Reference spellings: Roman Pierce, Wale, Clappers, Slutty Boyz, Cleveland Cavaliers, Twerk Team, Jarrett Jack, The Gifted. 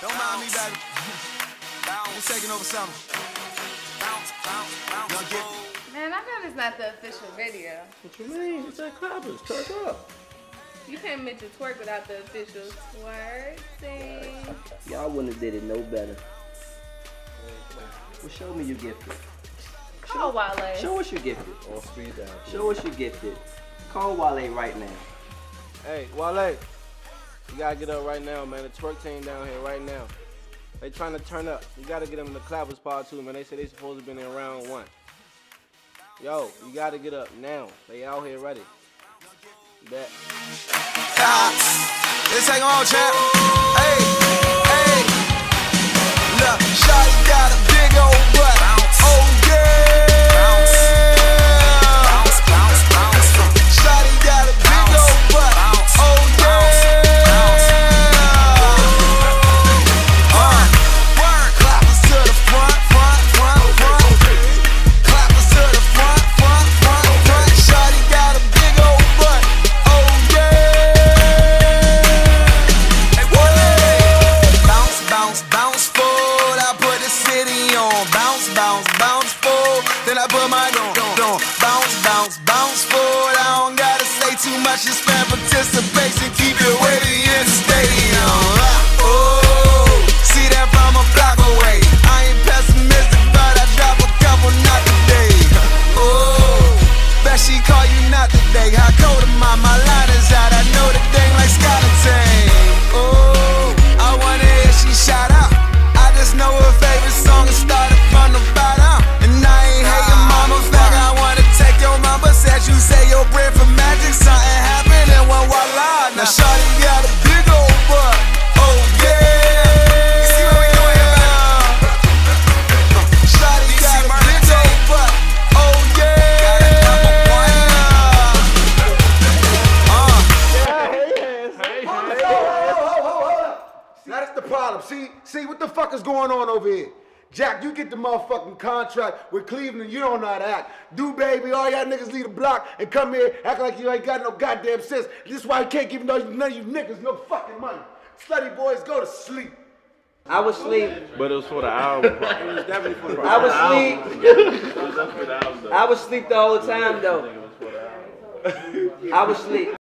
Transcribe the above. Don't mind me, baby. We're taking over something. Man, I know it's not the official video. What you mean? It's that clappers. Twerk up. You can't mention twerk without the official twerk thing. Y'all wouldn't have did it no better. Well, show me your gifted. Call Wale. Show us your gifted. All speed down. Show us your gifted. Call Wale right now. Hey, Wale. You gotta get up right now, man. The twerk team down here right now. They trying to turn up. You gotta get them in the clappers part too, man. They say they supposed to been in round one. Yo, you gotta get up now. They out here ready. Bet. This ain't all champ. Hey, hey. Look, shot got a big old butt. Oh yeah. Just fan participation, keep it waiting in the stadium. Oh, see that from a block away. I ain't pessimistic, but I drop a couple not today. Oh, bet she call you not today. How cold am I? My line is out. I know the thing like Scotland. Oh, I wonder if she shout out. I just know her favorite song is started from the bottom. And I ain't hating mama, fact I wanna take your mama. Said you say your bread for magic, something. Now shawty got a big old butt, oh yeah. You see what we doing here, man? Shawty got a big old butt, oh yeah. Got a number one. Hey, hey, hey, hey. That's the problem. See what the fuck is going on over here? Jack, you get the motherfucking contract with Cleveland, you don't know how to act. Do baby, all y'all niggas leave the block and come here, act like you ain't got no goddamn sense. This is why I can't give none of you niggas no fucking money. Slutty Boyz, go to sleep. I was sleep. But it was for the album. It was definitely for the album. I was sleep the whole time though. I was sleep.